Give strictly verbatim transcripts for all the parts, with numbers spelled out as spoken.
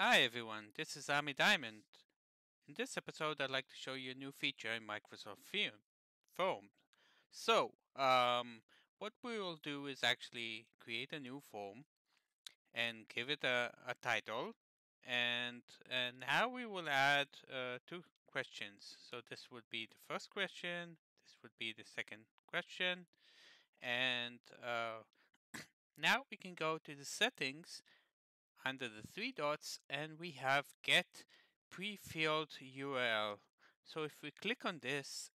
Hi everyone, this is Amy Diamond. In this episode I'd like to show you a new feature in Microsoft Forms. So, um, what we will do is actually create a new form and give it a, a title and, and now we will add uh, two questions. So this would be the first question, this would be the second question, and uh, now we can go to the settings under the three dots and we have get pre-filled U R L. So if we click on this,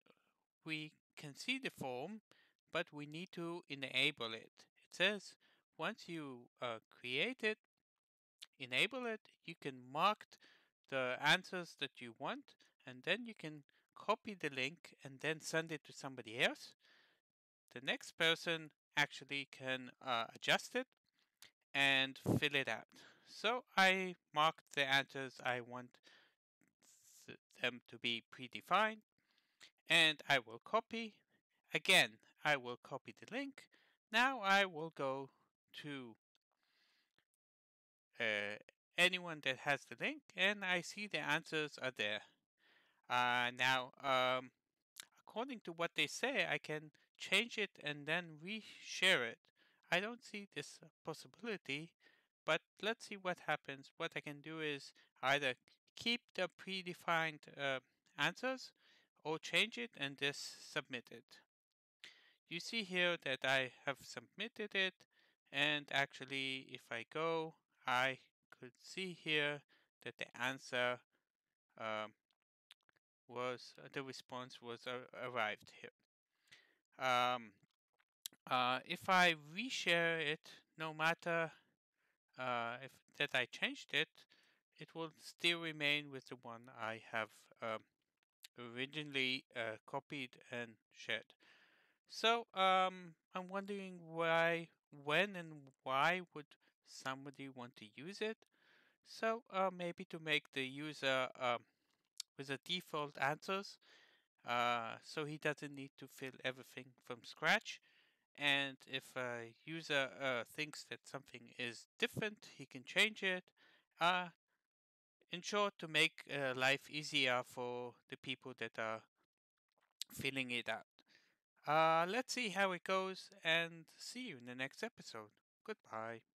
we can see the form, but we need to enable it. It says once you uh, create it, enable it, you can mark the answers that you want, and then you can copy the link and then send it to somebody else. The next person actually can uh, adjust it and fill it out. So I marked the answers I want th them to be predefined, and I will copy. Again, I will copy the link. Now I will go to uh, anyone that has the link, and I see the answers are there. Uh, now, um, according to what they say, I can change it and then reshare it. I don't see this possibility, but let's see what happens. What I can do is either keep the predefined uh, answers or change it and just submit it. You see here that I have submitted it, and actually if I go, I could see here that the answer um, was, the response was uh, arrived here. Um, Uh, if I reshare it, no matter uh, if that I changed it, it will still remain with the one I have um, originally uh, copied and shared. So um, I'm wondering why, when and why would somebody want to use it? So uh, maybe to make the user uh, with the default answers, uh, so he doesn't need to fill everything from scratch. And if a user uh, thinks that something is different, he can change it. Uh, in short, to make uh, life easier for the people that are filling it out. Uh, let's see how it goes and see you in the next episode. Goodbye.